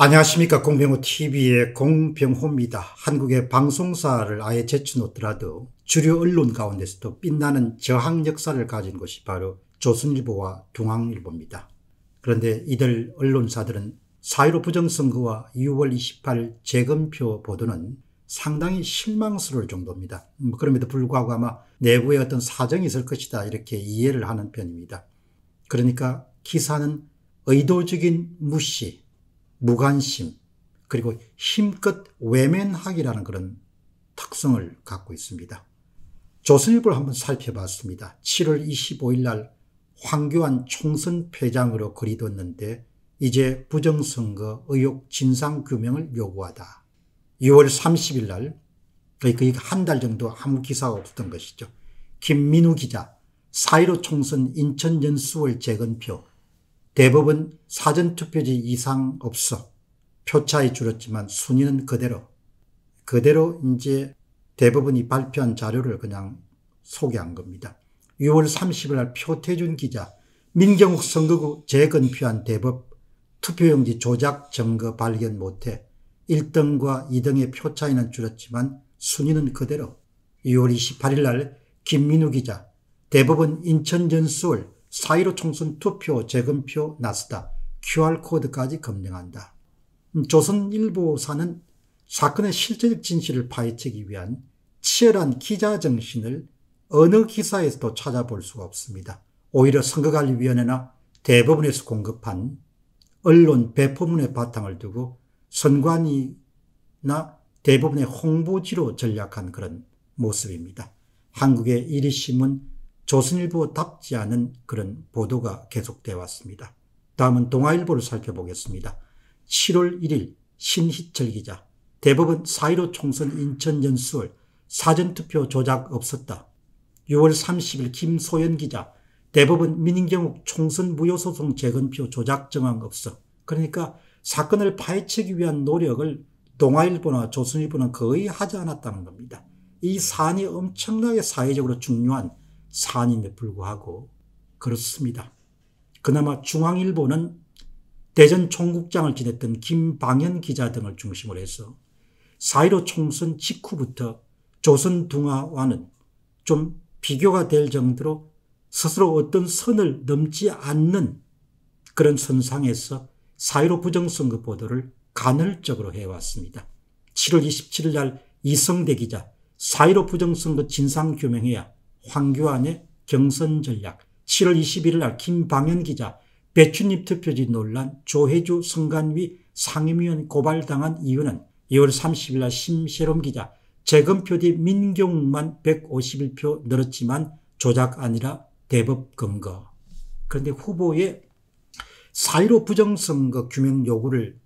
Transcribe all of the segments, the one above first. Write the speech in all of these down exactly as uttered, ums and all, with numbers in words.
안녕하십니까. 공병호티비의 공병호입니다. 한국의 방송사를 아예 제쳐놓더라도 주류 언론 가운데서도 빛나는 저항 역사를 가진 것이 바로 조선일보와 중앙일보입니다. 그런데 이들 언론사들은 사 일오 부정선거와 유월 이십팔 재검표 보도는 상당히 실망스러울 정도입니다. 그럼에도 불구하고 아마 내부에 어떤 사정이 있을 것이다 이렇게 이해를 하는 편입니다. 그러니까 기사는 의도적인 무시, 무관심, 그리고 힘껏 외면하기라는 그런 특성을 갖고 있습니다. 조선일보를 한번 살펴봤습니다. 칠월 이십오일 날 황교안 총선 패장으로 거리뒀는데 이제 부정선거 의혹 진상규명을 요구하다. 유월 삼십일 날, 거의 한 달 정도 아무 기사가 없었던 것이죠. 김민우 기자, 사 일오 총선 인천 연수월 재건표, 대법원 사전투표지 이상 없어. 표차이 줄었지만 순위는 그대로. 그대로 이제 대법원이 발표한 자료를 그냥 소개한 겁니다. 유월 삼십일 날 표태준 기자, 민경욱 선거구 재건표한 대법, 투표용지 조작 증거 발견 못해. 일등과 이등의 표 차이는 줄었지만 순위는 그대로. 유월 이십팔일 날 김민우 기자, 대법원 인천 연수월 사 일오 총선 투표, 재검표, 나스닥, 큐알코드까지 검증한다. 조선일보사는 사건의 실제적 진실을 파헤치기 위한 치열한 기자정신을 어느 기사에서도 찾아볼 수가 없습니다. 오히려 선거관리위원회나 대법원에서 공급한 언론 배포문의 바탕을 두고 선관위나 대법원의 홍보지로 전략한 그런 모습입니다. 한국의 일위신문 조선일보답지 않은 그런 보도가 계속되어 왔습니다. 다음은 동아일보를 살펴보겠습니다. 칠월 일일 신희철 기자, 대법원 사 일오 총선 인천 연수월 사전투표 조작 없었다. 유월 삼십일 김소연 기자, 대법원 민경욱 총선 무효소송 재건표 조작 정황 없어. 그러니까 사건을 파헤치기 위한 노력을 동아일보나 조선일보는 거의 하지 않았다는 겁니다. 이 사안이 엄청나게 사회적으로 중요한 사안임에 불구하고 그렇습니다. 그나마 중앙일보는 대전 총국장을 지냈던 김방현 기자 등을 중심으로 해서 사 일오 총선 직후부터 조선동아와는 좀 비교가 될 정도로 스스로 어떤 선을 넘지 않는 그런 선상에서 사 일오 부정선거 보도를 간헐적으로 해왔습니다. 칠월 이십칠일 날 이성대 기자, 사 일오 부정선거 진상규명해야 황교안의 경선 전략. 칠월 이십일일 날 김방현 기자, 배춧잎 투표지 논란, 조혜주 선관위 상임위원 고발당한 이유는. 이월 삼십일 날 심세롬 기자, 재검표 뒤 민경욱만 백오십일 표 늘었지만 조작 아니라 대법 근거. 그런데 후보의 사 일오 부정선거 규명 요구를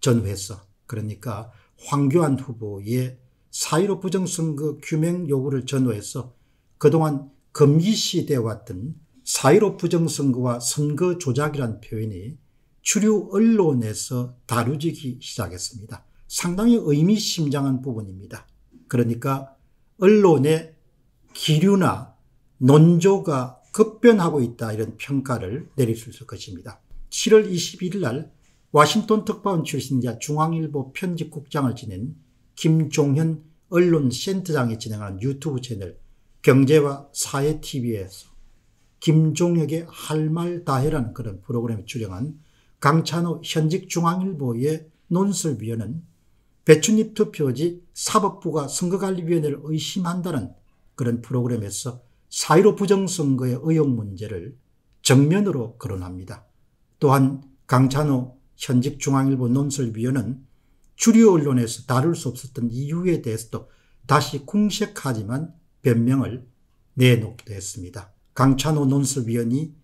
전후해서, 그러니까 황교안 후보의 사 일오 부정선거 규명 요구를 전후해서 그동안 금기시되어 왔던 사 일오 부정선거와 선거 조작이란 표현이 주류 언론에서 다루지기 시작했습니다. 상당히 의미심장한 부분입니다. 그러니까 언론의 기류나 논조가 급변하고 있다 이런 평가를 내릴 수 있을 것입니다. 칠월 이십일일 날 워싱턴 특파원 출신이자 중앙일보 편집국장을 지낸 김종현 언론센터장이 진행하는 유튜브 채널 경제와 사회티비에서 김종혁의 할 말 다해라는 그런 프로그램에 출연한 강찬호 현직 중앙일보의 논설위원은 배춧잎 투표지 사법부가 선거관리위원회를 의심한다는 그런 프로그램에서 사 일오 부정선거의 의혹 문제를 정면으로 거론합니다. 또한 강찬호 현직 중앙일보 논설위원은 주류 언론에서 다룰 수 없었던 이유에 대해서도 다시 궁색하지만 변명을 내놓기도 했습니다. 강찬호 논설위원이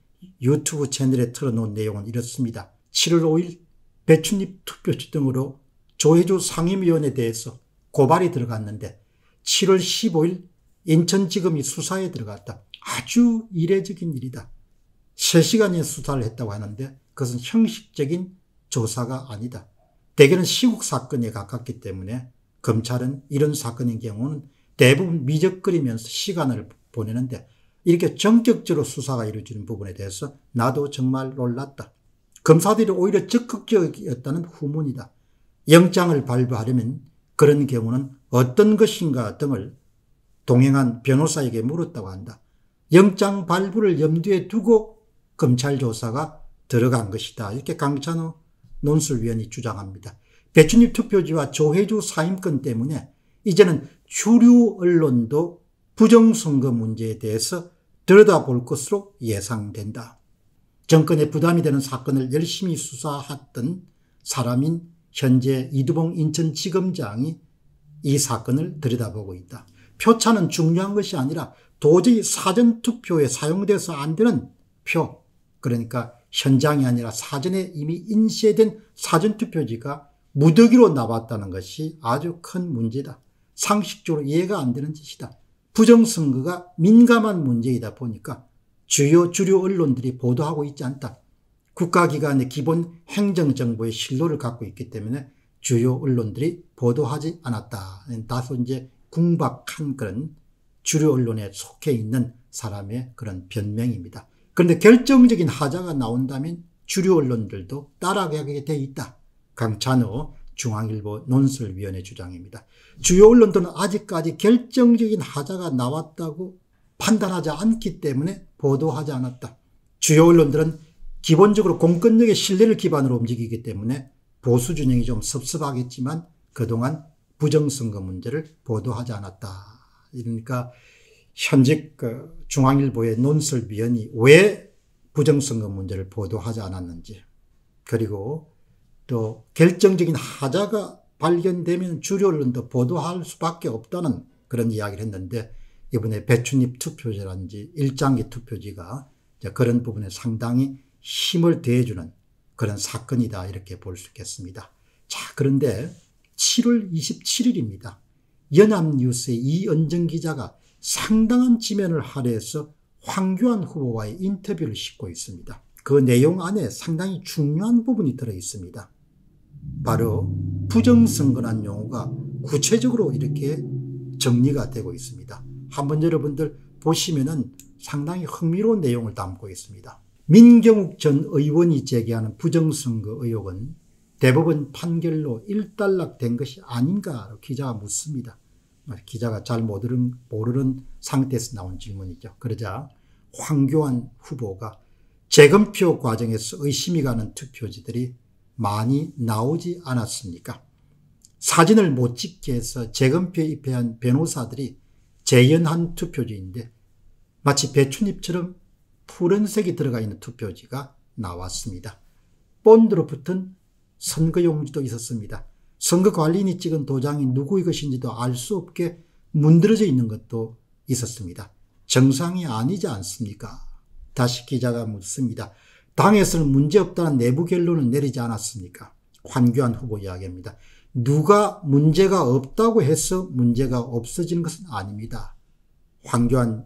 유튜브 채널에 틀어놓은 내용은 이렇습니다. 칠월 오일 배춧잎 투표지 등으로 조혜주 상임위원에 대해서 고발이 들어갔는데 칠월 십오일 인천지검이 수사에 들어갔다. 아주 이례적인 일이다. 세 시간의 수사를 했다고 하는데 그것은 형식적인 조사가 아니다. 대개는 시국 사건에 가깝기 때문에 검찰은 이런 사건인 경우는 대부분 미적거리면서 시간을 보내는데 이렇게 전격적으로 수사가 이루어지는 부분에 대해서 나도 정말 놀랐다. 검사들이 오히려 적극적이었다는 후문이다. 영장을 발부하려면 그런 경우는 어떤 것인가 등을 동행한 변호사에게 물었다고 한다. 영장 발부를 염두에 두고 검찰 조사가 들어간 것이다. 이렇게 강찬호 논술위원이 주장합니다. 배춧잎 투표지와 조혜주 사임권 때문에 이제는 주류 언론도 부정선거 문제에 대해서 들여다볼 것으로 예상된다. 정권에 부담이 되는 사건을 열심히 수사했던 사람인 현재 이두봉 인천지검장이 이 사건을 들여다보고 있다. 표차는 중요한 것이 아니라 도저히 사전투표에 사용돼서 안 되는 표, 그러니까 현장이 아니라 사전에 이미 인쇄된 사전투표지가 무더기로 나왔다는 것이 아주 큰 문제다. 상식적으로 이해가 안 되는 짓이다. 부정선거가 민감한 문제이다 보니까 주요 주류 언론들이 보도하고 있지 않다. 국가기관의 기본 행정정보의 신뢰를 갖고 있기 때문에 주요 언론들이 보도하지 않았다. 다소 이제 궁박한 그런 주류 언론에 속해 있는 사람의 그런 변명입니다. 그런데 결정적인 하자가 나온다면 주류 언론들도 따라가게 돼 있다. 강찬호 중앙일보 논술위원회 주장입니다. 주요 언론들은 아직까지 결정적인 하자가 나왔다고 판단하지 않기 때문에 보도하지 않았다. 주요 언론들은 기본적으로 공권력의 신뢰를 기반으로 움직이기 때문에 보수 진영이 좀 섭섭하겠지만 그동안 부정선거 문제를 보도하지 않았다. 그러니까 현직 중앙일보의 논설위원이 왜 부정선거 문제를 보도하지 않았는지, 그리고 또 결정적인 하자가 발견되면 주류 언론도 보도할 수밖에 없다는 그런 이야기를 했는데, 이번에 배춧잎 투표지라든지 일장기 투표지가 그런 부분에 상당히 힘을 대해주는 그런 사건이다, 이렇게 볼 수 있겠습니다. 자, 그런데 칠월 이십칠일입니다. 연합뉴스의 이은정 기자가 상당한 지면을 할애해서 황교안 후보와의 인터뷰를 싣고 있습니다. 그 내용 안에 상당히 중요한 부분이 들어있습니다. 바로 부정선거란 용어가 구체적으로 이렇게 정리가 되고 있습니다. 한번 여러분들 보시면은 상당히 흥미로운 내용을 담고 있습니다. 민경욱 전 의원이 제기하는 부정선거 의혹은 대법원 판결로 일단락된 것이 아닌가 기자가 묻습니다. 기자가 잘 모르는, 모르는 상태에서 나온 질문이죠. 그러자 황교안 후보가 재검표 과정에서 의심이 가는 투표지들이 많이 나오지 않았습니까? 사진을 못 찍게 해서 재검표에 입회한 변호사들이 재연한 투표지인데 마치 배춧잎처럼 푸른색이 들어가 있는 투표지가 나왔습니다. 본드로 붙은 선거용지도 있었습니다. 선거관리인이 찍은 도장이 누구의 것인지도 알 수 없게 문드러져 있는 것도 있었습니다. 정상이 아니지 않습니까? 다시 기자가 묻습니다. 당에서는 문제없다는 내부 결론을 내리지 않았습니까? 황교안 후보 이야기입니다. 누가 문제가 없다고 해서 문제가 없어지는 것은 아닙니다. 황교안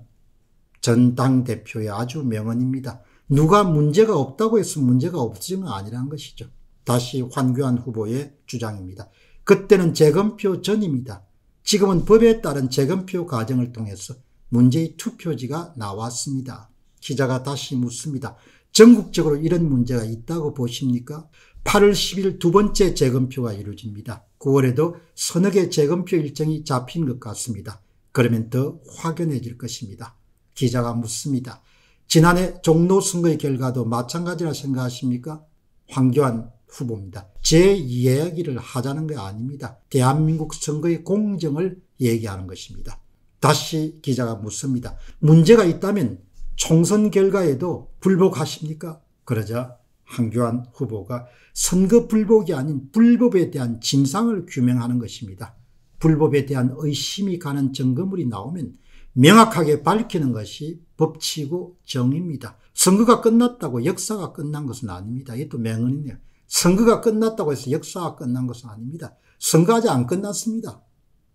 전 당대표의 아주 명언입니다. 누가 문제가 없다고 해서 문제가 없어지는 건 아니라는 것이죠. 다시 황교안 후보의 주장입니다. 그때는 재검표 전입니다. 지금은 법에 따른 재검표 과정을 통해서 문제의 투표지가 나왔습니다. 기자가 다시 묻습니다. 전국적으로 이런 문제가 있다고 보십니까? 팔월 십일 두 번째 재검표가 이루어집니다. 구월에도 서너 개 재검표 일정이 잡힌 것 같습니다. 그러면 더 확연해질 것입니다. 기자가 묻습니다. 지난해 종로 선거의 결과도 마찬가지라 생각하십니까? 황교안 후보입니다. 제 이야기를 하자는 게 아닙니다. 대한민국 선거의 공정을 얘기하는 것입니다. 다시 기자가 묻습니다. 문제가 있다면 총선 결과에도 불복하십니까? 그러자 황교안 후보가 선거 불복이 아닌 불법에 대한 진상을 규명하는 것입니다. 불법에 대한 의심이 가는 증거물이 나오면 명확하게 밝히는 것이 법치고 정의입니다. 선거가 끝났다고 역사가 끝난 것은 아닙니다. 이것도 명언이네요. 선거가 끝났다고 해서 역사가 끝난 것은 아닙니다. 선거 아직 안 끝났습니다.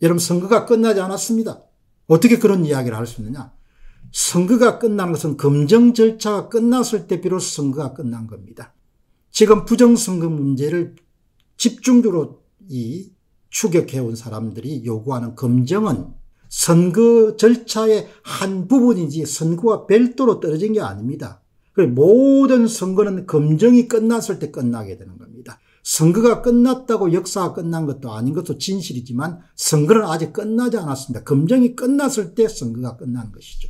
여러분, 선거가 끝나지 않았습니다. 어떻게 그런 이야기를 할 수 있느냐? 선거가 끝난 것은 검증 절차가 끝났을 때 비로소 선거가 끝난 겁니다. 지금 부정선거 문제를 집중적으로 이 추격해온 사람들이 요구하는 검증은 선거 절차의 한 부분이지 선거와 별도로 떨어진 게 아닙니다. 모든 선거는 검증이 끝났을 때 끝나게 되는 겁니다. 선거가 끝났다고 역사가 끝난 것도 아닌 것도 진실이지만 선거는 아직 끝나지 않았습니다. 검증이 끝났을 때 선거가 끝난 것이죠.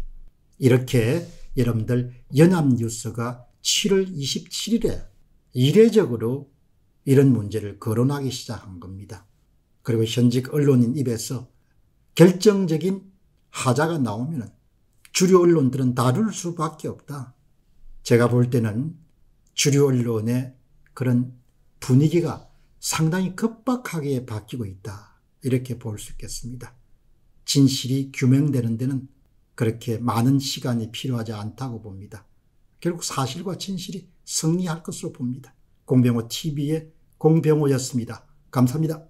이렇게 여러분들 연합뉴스가 칠월 이십칠일에 이례적으로 이런 문제를 거론하기 시작한 겁니다. 그리고 현직 언론인 입에서 결정적인 하자가 나오면 주류 언론들은 다룰 수밖에 없다. 제가 볼 때는 주류 언론의 그런 분위기가 상당히 급박하게 바뀌고 있다. 이렇게 볼 수 있겠습니다. 진실이 규명되는 데는 그렇게 많은 시간이 필요하지 않다고 봅니다. 결국 사실과 진실이 승리할 것으로 봅니다. 공병호 티비의 공병호였습니다. 감사합니다.